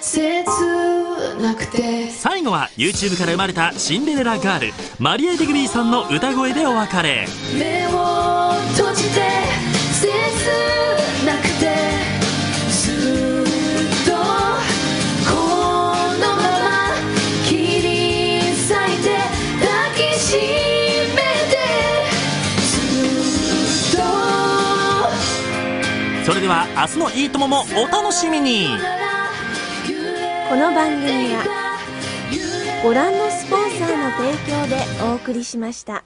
最後は YouTube から生まれたシンデレラガールマリエ・デグリーさんの歌声でお別れ。目を閉じて切なくてずっとこのまま切り裂いて抱きしめてずっと。それでは明日のいいとももお楽しみに。この番組はご覧のスポンサーの提供でお送りしました。